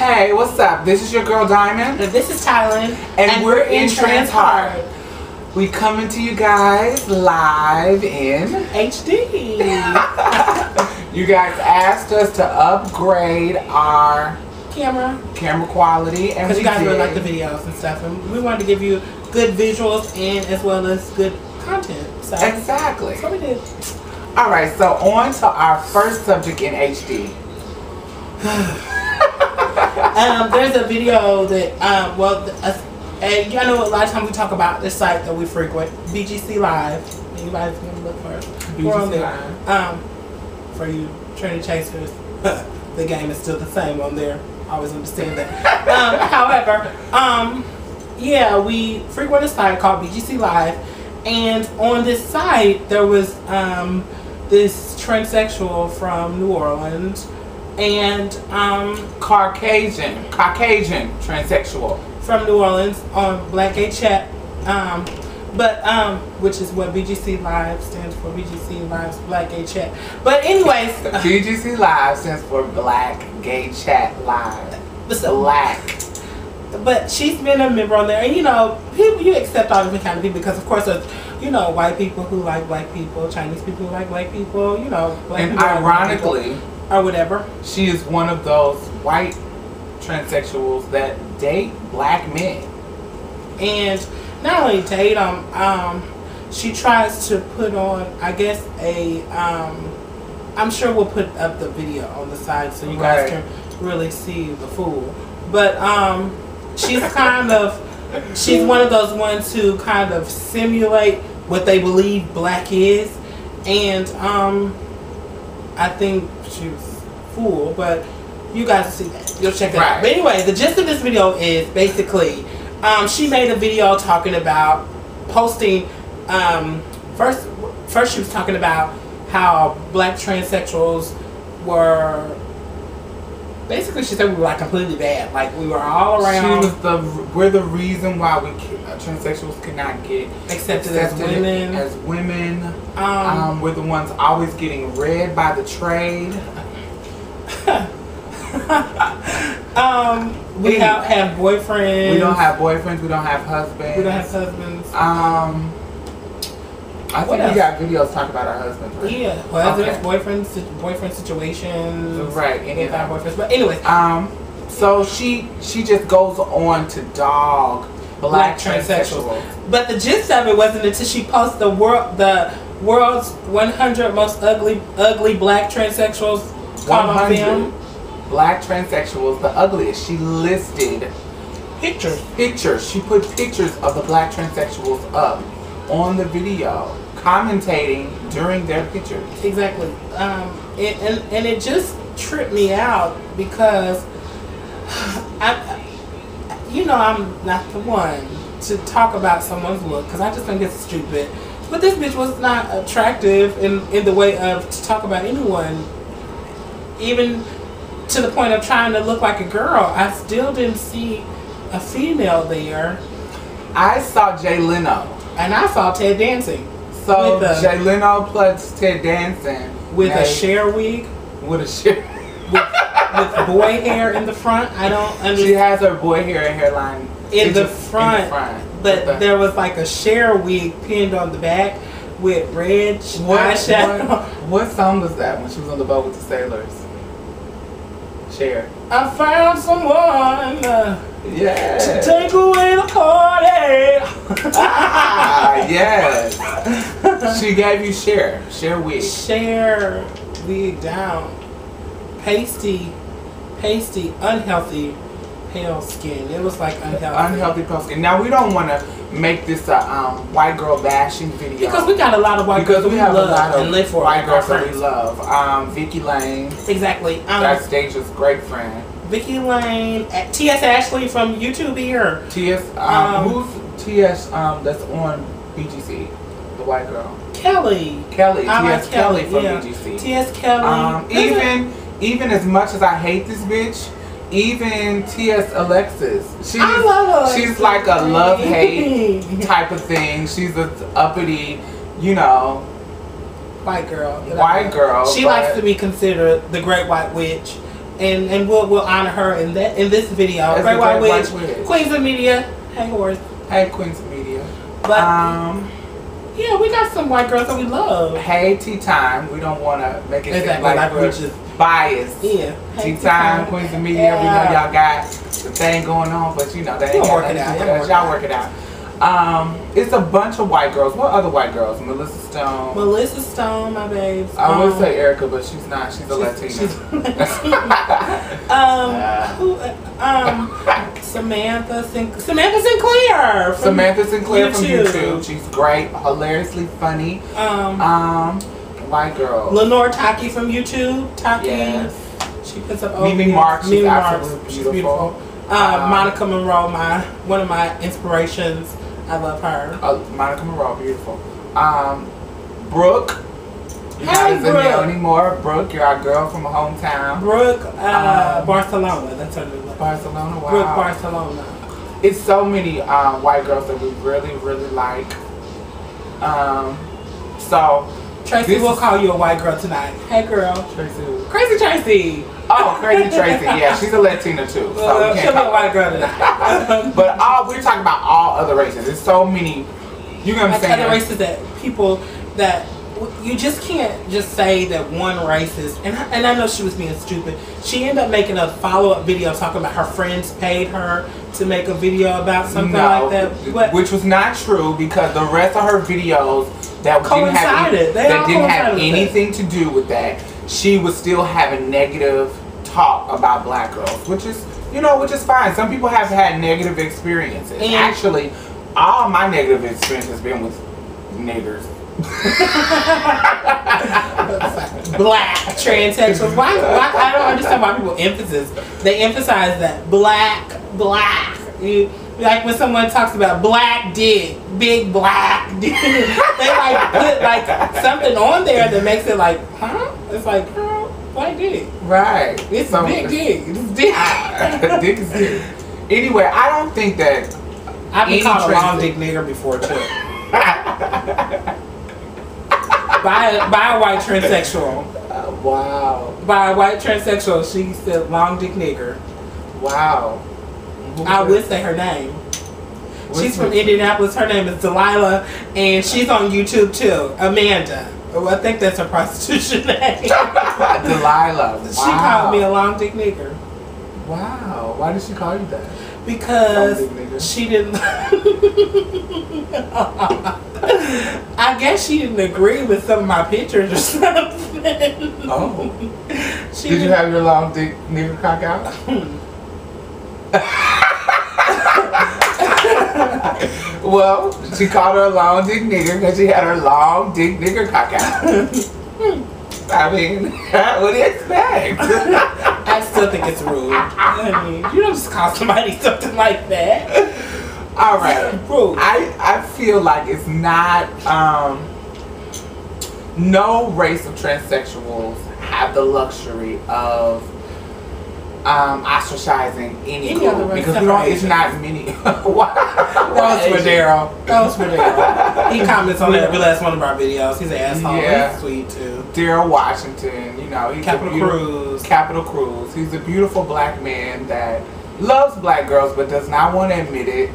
Hey, what's up? This is your girl Diamond. And this is Tyler. And we're in InTransHeart. We coming to you guys live in HD. You guys asked us to upgrade our camera quality, and because you guys really like the videos and stuff, and we wanted to give you good visuals and as well as good content. So exactly. So we did. All right. So on to our first subject in HD. There's a video that, and y'all know a lot of times we talk about this site that we frequent, BGC Live. Anybody's going to look for it. BGC Live. For you Trinity Chasers, the game is still the same on there. I always understand that. However, we frequent a site called BGC Live. And on this site, there was this transsexual from New Orleans. And Caucasian transsexual from New Orleans on Black Gay Chat, which is what BGC Live stands for. BGC Live's Black Gay Chat. But anyways, BGC Live stands for Black Gay Chat Live. What's up? Black. But she's been a member on there, and you know, people, you accept all different kind of people because, of course, there's, you know, white people who like black people, Chinese people who like black people, you know, black and people ironically. Like or whatever. She is one of those white transsexuals that date black men. And not only date them, she tries to put on, I guess, I'm sure we'll put up the video on the side so you guys can really see the fool. But she's kind of, she's one of those ones who kind of simulate what they believe black is. And I think she was a fool, but you guys see that. You'll check it out. But anyway, the gist of this video is basically she made a video talking about posting. First she was talking about how black transsexuals were basically, she said we were like completely bad, like we were all around. She was we're the reason why we transsexuals could not get accepted as women. We're the ones always getting read by the trade. We don't have boyfriends. We don't have boyfriends. We don't have husbands. We don't have husbands. I think we got videos talking about our husbands. Right? Yeah, well, okay. boyfriend situations. Right, any of our boyfriends. But anyways, so she just goes on to dog black transsexuals. But the gist of it wasn't until she posted the world's 100 most ugly black transsexuals. 100 black transsexuals, the ugliest. She listed pictures. She put pictures of the black transsexuals up on the video, commentating during their pictures. Exactly. And it just tripped me out because I'm not the one to talk about someone's look because I just think it's stupid. But this bitch was not attractive in the way of to talk about anyone, even to the point of trying to look like a girl. I still didn't see a female there. I saw Jay Leno. And I saw Ted Dancing. So Jay Leno plus Ted Dancing with a Cher wig. With a Cher with boy hair in the front. I don't understand. She has her boy hair and hairline in the front. But there was like a Cher wig pinned on the back with red eyeshadow. What song was that when she was on the boat with the sailors? Cher. I found someone. To take away the party. Yes. She gave you Cher. Cher wig. Cher wig down. Pasty, unhealthy, pale skin. It was like unhealthy. Unhealthy pale skin. Now we don't want to make this a white girl bashing video because we got a lot of white girls we have love a lot of and live for. White girls that we love. Vicky Lane. Exactly. That's Danger's great friend. Vicky Lane, T.S. Ashley from YouTube here. Who's T.S. That's on BGC, the white girl? Kelly. T.S. Kelly from BGC. T.S. Kelly. Even as much as I hate this bitch, even T.S. Alexis. I love her. She's like a love-hate type of thing. She's an uppity, you know. White girl. She likes to be considered the great white witch. and we'll honor her in that in this video. That's right, with Queens of Media. Hey, Horace. Hey, Queens of Media. But yeah, we got some white girls that we love. Hey, Tea Time. We don't want to make it exactly, like we're just biased. Yeah. Hey, Tea Time, Queens of Media. Yeah. We know y'all got the thing going on, but you know that ain't working out. Y'all work it out. It's a bunch of white girls. What other white girls? Melissa Stone. Melissa Stone, my babes. I would say Erica, but she's not. She's a Latina. She's Samantha Sinclair. Samantha Sinclair from YouTube. She's great, hilariously funny. White girl. Lenore Taki from YouTube. She puts up. Mimi Marks. She's absolutely beautiful. Monica Monroe, one of my inspirations. I love her. Monica Monroe, beautiful. Brooke. Hey, Brooke. Not anymore. Brooke, you're our girl from hometown. Brooke, Barcelona. That's her name. Barcelona, wow. Brooke, Barcelona. It's so many white girls that we really, really like. So, Tracy, we'll call you a white girl tonight. Hey, girl. Tracy. Crazy Tracy. Oh, Crazy Tracy. Yeah, she's a Latina too. So she'll be a white girl tonight. But we're talking about all other races. There's so many. You know what I'm saying? Other races that people that you just can't just say that one race is. And I know she was being stupid. She ended up making a follow-up video talking about her friends paid her to make a video about something like that. But which was not true because the rest of her videos that didn't have anything to do with that. She was still having negative talk about black girls, which is, you know, which is fine. Some people have had negative experiences. And actually, all my negative experience has been with niggers. Black transsexuals. Why? I don't understand why people emphasize that black. Like when someone talks about black dick, big black dick, they like put like something on there that makes it like, huh? It's like, girl, black dick. Right. It's big dick. It's dick. Dick is dick. Anyway, I don't think that I've been called a long dick nigger before too. by a white transsexual. Wow. By a white transsexual, she said long dick nigger. Wow. I would say her name. She's from Indianapolis. Her name is Delilah, and she's on YouTube too. Amanda. Oh, I think that's her prostitution name. Delilah. Wow. She called me a long dick nigger. Wow. Why did she call you that? Because she didn't. I guess she didn't agree with some of my pictures or something. Oh. Did you have your long dick nigger cock out? Well, she called her a long dick nigger because she had her long dick nigger cock out. I mean, what do you expect? I still think it's rude. I mean, you don't just call somebody something like that. All right. Rude. I feel like it's not, no race of transsexuals have the luxury of ostracizing any other race because it's not many. That was for Daryl. He comments on every last one of our videos. He's an asshole. Yeah. He's sweet too. Daryl Washington, you know, he's Capital Cruz. He's a beautiful black man that loves black girls but does not want to admit it,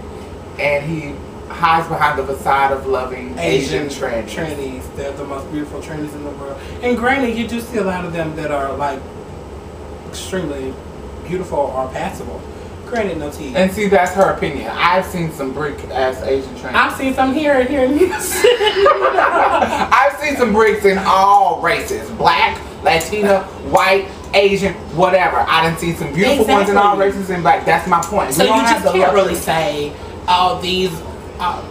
and he hides behind the facade of loving Asian trannies. They're the most beautiful trannies in the world. And granted, you do see a lot of them that are like extremely beautiful or passable. Granted, no tea. And see, that's her opinion. I've seen some brick-ass Asian trans. I've seen some here in Houston. I've seen some bricks in all races. Black, Latina, white, Asian, whatever. I done seen some beautiful ones in all races and black. That's my point. So you just can't really say, oh, these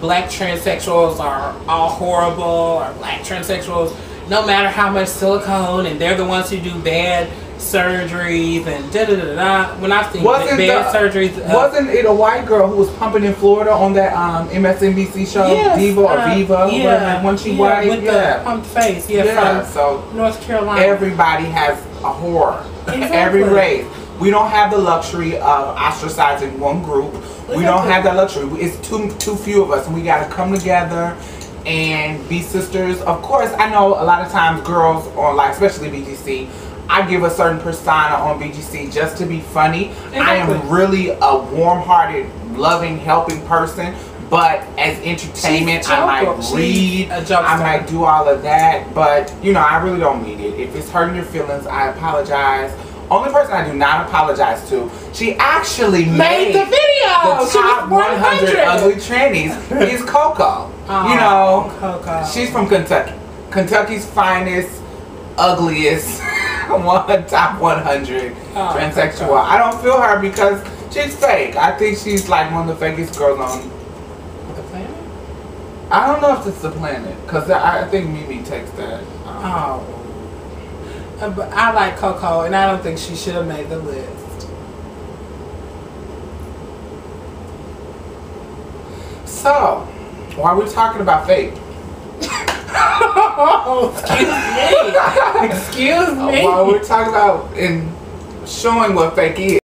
black transsexuals are all horrible or black transsexuals, no matter how much silicone, and they're the ones who do bad surgeries and da-da-da-da. When I've seen bad surgeries. Wasn't it a white girl who was pumping in Florida on that MSNBC show? Yes, Diva or Viva? Yeah. When she white? With the pumped face. Yeah, yeah. So North Carolina. Everybody has a horror. Exactly. Every race. We don't have the luxury of ostracizing one group. Exactly. We don't have that luxury. It's too few of us, and we got to come together and be sisters. Of course, I know a lot of times girls on, like, especially BGC, I give a certain persona on BGC just to be funny. Exactly. I am really a warm-hearted, loving, helping person. But as entertainment, I might read, I might do all of that. But, you know, I really don't need it. If it's hurting your feelings, I apologize. Only person I do not apologize to, she actually made the video. The top 100 ugly trannies is Coco. Oh, you know, Coco. She's from Kentucky. Kentucky's finest, ugliest, top 100 transsexual. Coco. I don't feel her because she's fake. I think she's like one of the fakest girls on the planet. I don't know if it's the planet because I think Mimi takes that. But I like Coco, and I don't think she should have made the list. So, while we're talking about fake, excuse me. While we're talking about and showing what fake is.